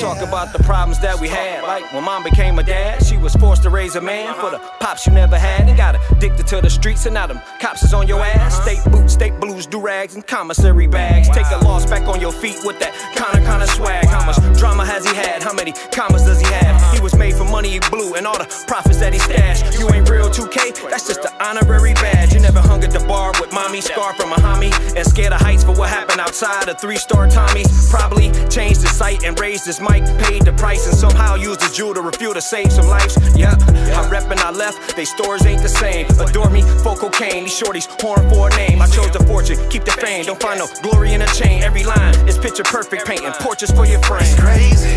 talk about the problems that we had. Like when mom became a dad, she was forced to raise a man for the pops you never had. And got addicted to the streets, and now them cops is on your ass. State boots, state blues, do-rags, and commissary bags. Take a loss back on your feet with that kind of swag. How much drama has he had? How many commas does he have? He was made for money he blew and all the profits that he stashed. You ain't real 2K, that's just an honorary badge. You never hung at the bar with mommy, scarred from a homie, and scared of heights for what happened outside of three-star Tommy's. Probably changed his sight and raised his mic, paid the price, and somehow used his jewel to refuel to save some lives. Yep, I rep and I left, they stores ain't the same. Adore me, focal cane, these shorties horn for a name. I chose the fortune, keep the fame, don't find no glory in a chain. Every line is picture perfect, painting portraits for your frame. It's crazy,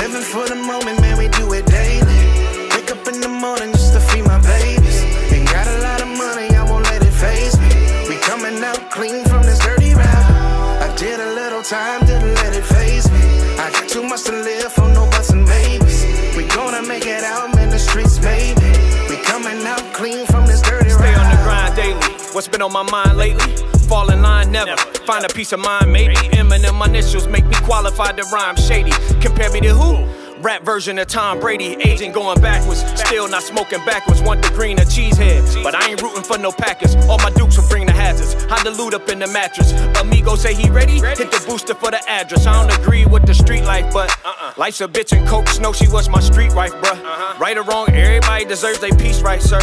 living for the moment, man, we do it daily. Wake up in the morning just to feed my babies. Ain't got a lot of money, I won't let it faze me. We coming out clean from this dirty route. I did a little time, didn't let it faze me. I got too much to live for no buts and babies. We gonna make it out, man, the streets made me. We coming out clean from this dirty route. Stay on the grind daily, what's been on my mind lately? Fall in line, never. Find a peace of mind, maybe. Eminem initials make me qualified to rhyme shady. Compare me to who? Rap version of Tom Brady. Aging going backwards, still not smoking backwards. Want the green or cheesehead, but I ain't rooting for no Packers. All my Dukes will bring the hazards. Hide the loot up in the mattress. Amigo say he ready, hit the booster for the address. I don't agree with the street life, but life's a bitch and Coke Snow, she was my street wife, bruh. Right or wrong, everybody deserves their peace, right, sir?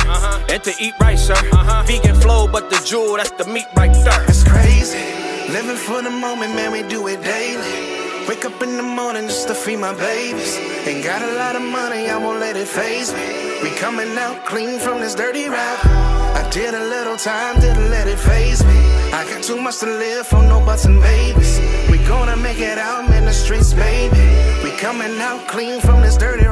And to eat right, sir. Vegan flow, but the jewel, that's the meat right there. It's crazy, living for the moment, man, we do it daily. Wake up in the morning just to feed my babies. Ain't got a lot of money, I won't let it faze me. We coming out clean from this dirty rap. I did a little time, didn't let it faze me. I got too much to live for no buts and babies. We gonna make it out, man, the streets, baby. We coming out clean from this dirty rap.